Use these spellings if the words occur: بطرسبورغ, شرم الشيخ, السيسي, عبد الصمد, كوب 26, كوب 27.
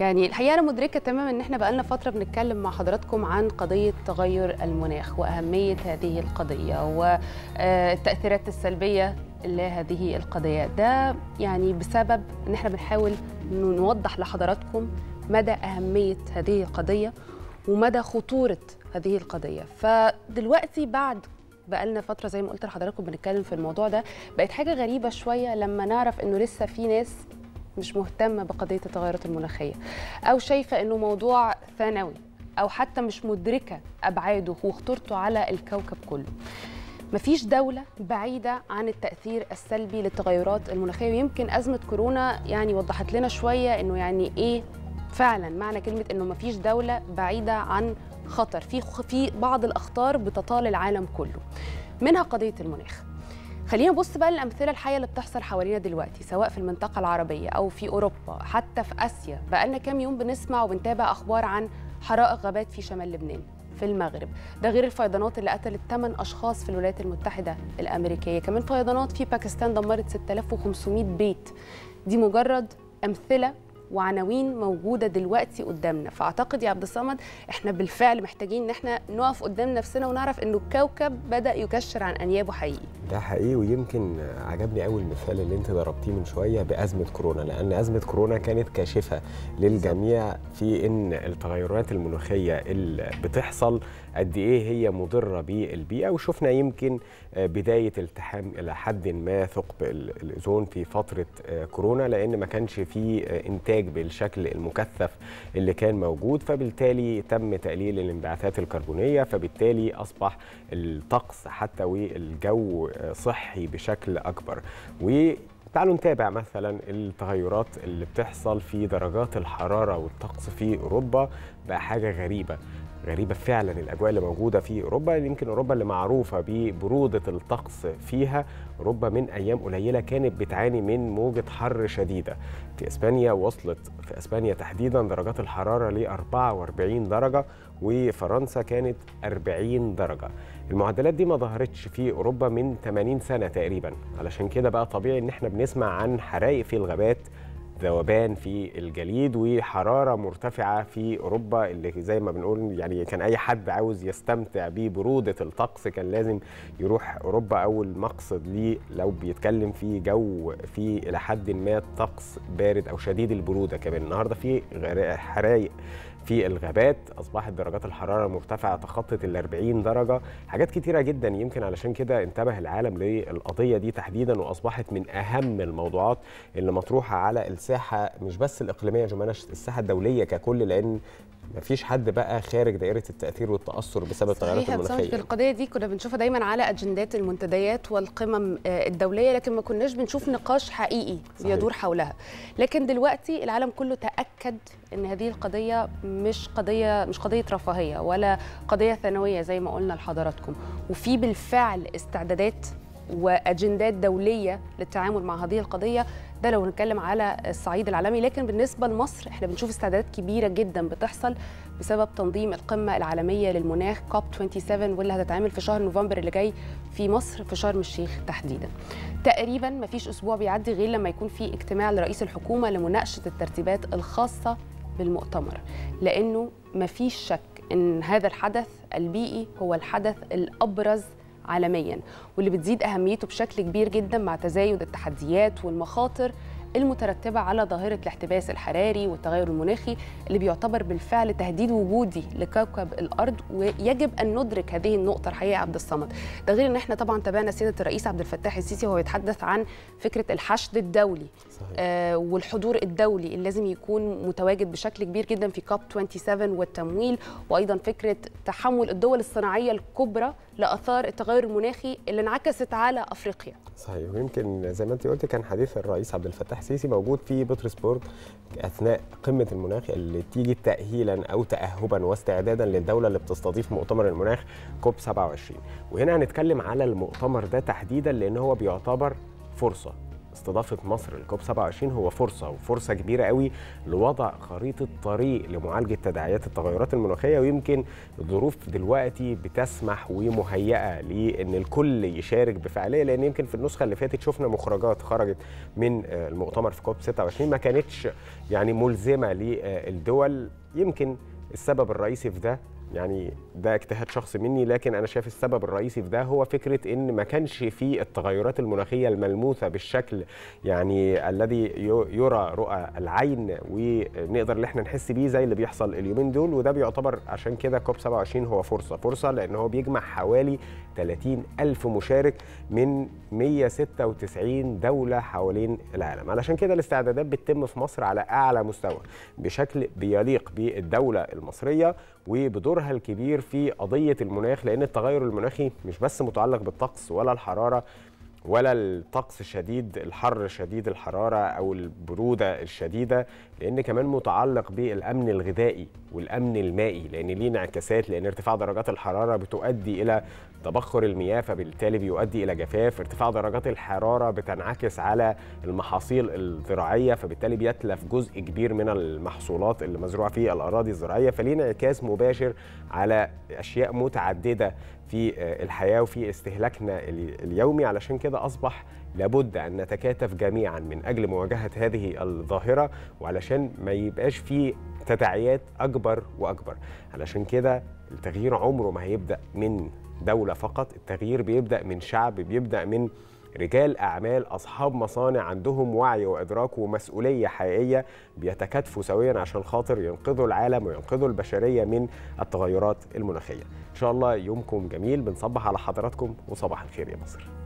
يعني الحقيقه انا مدركه تماما ان احنا بقالنا فتره بنتكلم مع حضراتكم عن قضيه تغير المناخ واهميه هذه القضيه والتاثيرات السلبيه لهذه القضيه، ده يعني بسبب ان احنا بنحاول نوضح لحضراتكم مدى اهميه هذه القضيه ومدى خطوره هذه القضيه. فدلوقتي بعد بقالنا فتره زي ما قلت لحضراتكم بنتكلم في الموضوع ده، بقت حاجه غريبه شويه لما نعرف انه لسه في ناس مش مهتمه بقضيه التغيرات المناخيه او شايفه انه موضوع ثانوي او حتى مش مدركه ابعاده وخطورته على الكوكب كله. مفيش دولة بعيدة عن التأثير السلبي للتغيرات المناخية، ويمكن أزمة كورونا يعني وضحت لنا شوية إنه يعني إيه فعلا معنى كلمة إنه مفيش دولة بعيدة عن خطر، في بعض الأخطار بتطال العالم كله منها قضية المناخ. خلينا نبص بقى للأمثلة الحية اللي بتحصل حوالينا دلوقتي سواء في المنطقة العربية أو في أوروبا حتى في آسيا. بقالنا كام يوم بنسمع وبنتابع أخبار عن حرائق غابات في شمال لبنان، في المغرب، ده غير الفيضانات اللي قتلت 8 أشخاص في الولايات المتحدة الأمريكية، كمان فيضانات في باكستان دمرت 6500 بيت. دي مجرد أمثلة وعناوين موجودة دلوقتي قدامنا، فأعتقد يا عبد الصمد إحنا بالفعل محتاجين إن إحنا نقف قدام نفسنا ونعرف إنه الكوكب بدأ يكشر عن أنيابه حقيقي. ده حقيقي، ويمكن عجبني أول مثال اللي أنت ضربتيه من شوية بأزمة كورونا، لأن أزمة كورونا كانت كاشفة للجميع في إن التغيرات المناخية اللي بتحصل قد إيه هي مضرة بالبيئة، وشفنا يمكن بداية التحام إلى حد ما ثقب الأوزون في فترة كورونا لأن ما كانش في إنتاج بالشكل المكثف اللي كان موجود، فبالتالي تم تقليل الانبعاثات الكربونية، فبالتالي أصبح الطقس حتى والجو صحي بشكل أكبر. تعالوا نتابع مثلا التغيرات اللي بتحصل في درجات الحرارة والطقس في أوروبا، بقى حاجة غريبة فعلا الأجواء اللي موجودة في أوروبا. يمكن أوروبا اللي معروفة ببرودة الطقس فيها، أوروبا من أيام قليلة كانت بتعاني من موجة حر شديدة. في إسبانيا وصلت في إسبانيا تحديدا درجات الحرارة ل 44 درجة وفرنسا كانت 40 درجة. المعدلات دي ما ظهرتش في أوروبا من 80 سنة تقريبا، علشان كده بقى طبيعي إن احنا بنسمع عن حرائق في الغابات، ذوبان في الجليد، وحرارة مرتفعة في أوروبا اللي زي ما بنقول يعني كان أي حد عاوز يستمتع ببرودة الطقس كان لازم يروح أوروبا. أول مقصد ليه لو بيتكلم في جو في إلى حد ما طقس بارد أو شديد البرودة. كمان النهاردة في حرائق في الغابات، أصبحت درجات الحرارة مرتفعة تخطت ال 40 درجة، حاجات كتيرة جدا. يمكن علشان كده انتبه العالم للقضية دي تحديدا وأصبحت من أهم الموضوعات اللي مطروحة على الساحة، مش بس الإقليمية يا جماعة، الساحة الدولية ككل، لأن مفيش حد بقى خارج دائرة التأثير والتأثر بسبب التغيرات المناخية. القضية دي كنا بنشوفها دايما على أجندات المنتديات والقمم الدولية، لكن ما كناش بنشوف نقاش حقيقي بيدور حولها. لكن دلوقتي العالم كله تأكد إن هذه القضية مش قضية رفاهية ولا قضية ثانوية زي ما قلنا لحضراتكم، وفي بالفعل استعدادات وأجندات دولية للتعامل مع هذه القضية. ده لو هنتكلم على الصعيد العالمي، لكن بالنسبة لمصر احنا بنشوف استعدادات كبيرة جدا بتحصل بسبب تنظيم القمة العالمية للمناخ كوب 27 واللي هتتعمل في شهر نوفمبر اللي جاي في مصر في شرم الشيخ تحديدا. تقريبا مفيش أسبوع بيعدي غير لما يكون في اجتماع لرئيس الحكومة لمناقشة الترتيبات الخاصة بالمؤتمر، لأنه مفيش شك إن هذا الحدث البيئي هو الحدث الأبرز عالميا واللي بتزيد أهميته بشكل كبير جدا مع تزايد التحديات والمخاطر المترتبة على ظاهرة الاحتباس الحراري والتغير المناخي اللي بيعتبر بالفعل تهديد وجودي لكوكب الأرض، ويجب أن ندرك هذه النقطة الحقيقة يا عبد الصمد. ده غير أن احنا طبعا تابعنا سيادة الرئيس عبد الفتاح السيسي وهو يتحدث عن فكرة الحشد الدولي والحضور الدولي اللي لازم يكون متواجد بشكل كبير جدا في كوب 27 والتمويل، وأيضا فكرة تحمل الدول الصناعية الكبرى لأثار التغير المناخي اللي انعكست على أفريقيا. صحيح، ويمكن زي ما أنت قلت كان حديث الرئيس عبد الفتاح السيسي موجود في بطرسبورغ أثناء قمة المناخ اللي تيجي تأهيلا أو تأهبا واستعدادا للدولة اللي بتستضيف مؤتمر المناخ كوب 27. وهنا هنتكلم على المؤتمر ده تحديدا لأن هو بيعتبر فرصة استضافة مصر الكوب 27 هو فرصة، وفرصة كبيرة قوي لوضع خريطة طريق لمعالجة تداعيات التغيرات المناخية. ويمكن الظروف دلوقتي بتسمح ومهيئة لأن الكل يشارك بفعالية، لأن يمكن في النسخة اللي فاتت شفنا مخرجات خرجت من المؤتمر في كوب 26 ما كانتش يعني ملزمة للدول. يمكن السبب الرئيسي في ده، يعني ده اجتهاد شخصي مني، لكن أنا شايف السبب الرئيسي في ده هو فكرة إن ما كانش في التغيرات المناخية الملموسة بالشكل يعني الذي يرى رؤى العين ونقدر اللي احنا نحس بيه زي اللي بيحصل اليومين دول. وده بيعتبر عشان كده كوب 27 هو فرصة لأن هو بيجمع حوالي 30,000 مشارك من 196 دولة حوالين العالم. علشان كده الاستعدادات بتتم في مصر على أعلى مستوى بشكل بيليق بالدولة المصرية وبدورها الكبير في قضية المناخ، لأن التغير المناخي مش بس متعلق بالطقس ولا الحرارة ولا الطقس الشديد، الحر شديد الحرارة أو البرودة الشديدة، لأن كمان متعلق بالأمن الغذائي والأمن المائي، لأن ليه انعكاسات، لأن ارتفاع درجات الحرارة بتؤدي إلى تبخر المياه فبالتالي بيؤدي إلى جفاف، ارتفاع درجات الحرارة بتنعكس على المحاصيل الزراعية فبالتالي بيتلف جزء كبير من المحصولات اللي مزروعة في الأراضي الزراعية، فليه انعكاس مباشر على أشياء متعددة في الحياة وفي استهلاكنا اليومي. علشان كده أصبح لابد أن نتكاتف جميعا من أجل مواجهة هذه الظاهرة وعلشان ما يبقاش في تداعيات أكبر وأكبر. علشان كده التغيير عمره ما هيبدأ من دولة فقط، التغيير بيبدأ من شعب، بيبدأ من رجال أعمال أصحاب مصانع عندهم وعي وإدراك ومسؤولية حقيقية بيتكاتفوا سويا عشان خاطر ينقذوا العالم وينقذوا البشرية من التغيرات المناخية. إن شاء الله يومكم جميل، بنصبح على حضراتكم وصباح الخير يا مصر.